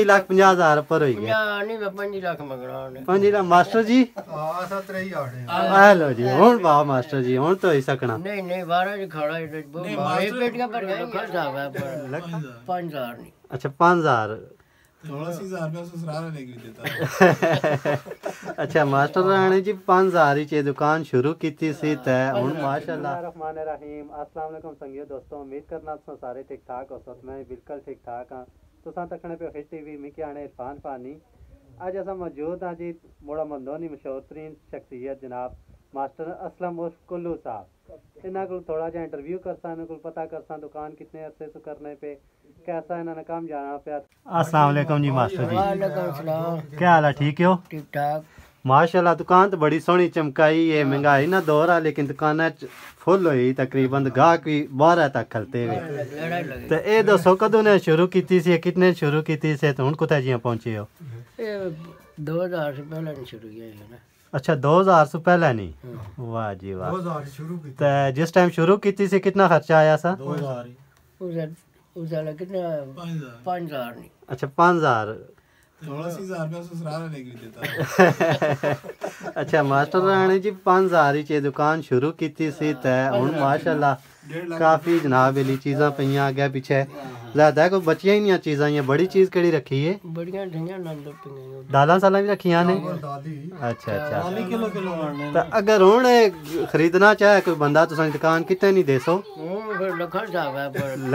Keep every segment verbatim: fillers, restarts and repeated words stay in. लाख पंजा हजार पर होई गया नहीं पंजी लाख मंगना पंजी लाख मास्टर जी हां सत्रह ही आड़े आ लो जी हुन बा मास्टर जी हुन तो ही सकना नहीं नहीं बारह जी खड़ा नहीं मारे पेटिया पर खर्च आवे पाँच हज़ार नहीं अच्छा पाँच हज़ार सोलह हज़ार में ससुराल लेके देता अच्छा मास्टर राणे जी पाँच हज़ार की दुकान शुरू की थी सी ते हुन माशाल्लाह रहमान रहीम अस्सलाम वालेकुम संगीत दोस्तों उम्मीद करना तुम सारे ठीक ठाक हो सब मैं बिल्कुल ठीक ठाक हां तुसा तखने पे हिट टीवी में क्या आने इरफान पानी अज अस मौजूद हाँ जी मोड़ा मंदोनी मशहूर तरीन शख्सियत जनाब मास्टर असलम उर्फ कुल्लू साहब इन्हों को थोड़ा जहा इंटरव्यू करसा इन्हों को पता करसा दुकान कितने अरसे से करने पे कैसा इन्होंने काम जाना पे। अस्सलाम वालेकुम जी मास्टर जी वालेकुम सलाम क्या हाल है ठीक हो ठीक ठाक माशाल्लाह दुकान तो बड़ी सोहनी चमकाई है महंगाई ना दौर है लेकिन दुकान फुल हुई तकरीबन गाहक भी बारह तक खलते हुए तो ये दसो कदों ने शुरू की थी कितने शुरू की थी से तो हुन कुत्थे जियां पहुंचे हो दो हज़ार से पहले नहीं शुरू किया है ना अच्छा दो हज़ार से पहले नहीं वाह जी वाह तो जिस टाइम शुरू की थी से कितना खर्चा आया सा कितना पाँच हज़ार अच्छा पाँच हज़ार अच्छा मास्टर राणे जी पाँच हज़ार की दुकान शुरू की थी सी ते हुन माशाल्लाह काफ़ी जनाब एली चीज़ा पईयां अगे पिछे लगता कोई बचिया ही नहीं चीज़ा ये बड़ी चीज़ केड़ी रखी है दालां सालां भी रखियां ने अच्छा अच्छा तो अगर हुन खरीदना चाहे कोई बंदा तुसां दुकान कितने नहीं देसो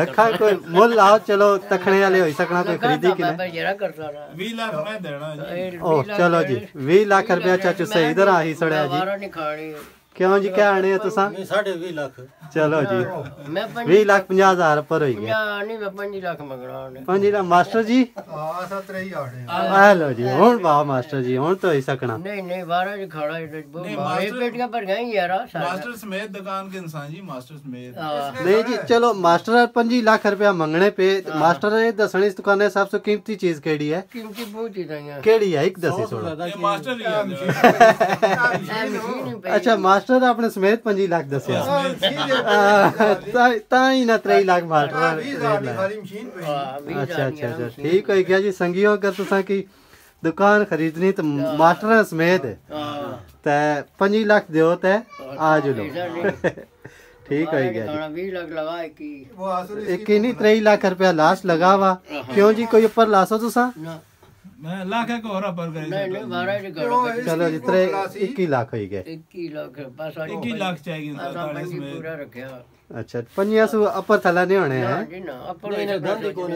लखा कोई मुल आओ चलो तखने वाले होई सकना कोई खरीदी कि नहीं ओ चलो जी बीस लाख रुपया चाचू से इधर आ ही सड़िया जी क्यों जी क्या आने तुसा चलो जी बीस लाख पंजा हजार पर होई गया पंजी लाख मास्टर जी आ लो जी हुन वाह मास्टर जी हुन तो ही सकना नहीं नहीं बारह जी खड़ा पेटिया पर गए यार मास्टर समेत दुकान के इंसान जी मास्टर समेत नहीं जी चलो मास्टर पंजी लाख रुपया मंगने पे मास्टर ये दसनी इस दुकान सबसे कीमती चीज केड़ी है कीमती बहुत चीजें केड़ी है एक दसी थोड़ा मास्टर अच्छा मास्टर अपने समेत पंजी लाख दसिया त्रेई लाख मास्टर अच्छा अच्छा अच्छा ठीक हो गया जी संगियों अगर तुसा की दुकान खरीदनी तो मास्टर समेत ते पंजी लाख दियो ते आ जुलो ठीक हो गया इक्की नहीं त्रेई लाख रुपया लास्ट लगा वा क्यों जी कोई उपर लासो तुसा मैं लाख है कोरा पर गए नहीं बारह जी चलो जी इक्कीस लाख हो गए इक्कीस लाख बस इक्कीस लाख चाहिए पूरा रखया अच्छा पंजिया सो अपर थला नहीं होने हैं जी ना अपर नहीं गंदी कोने।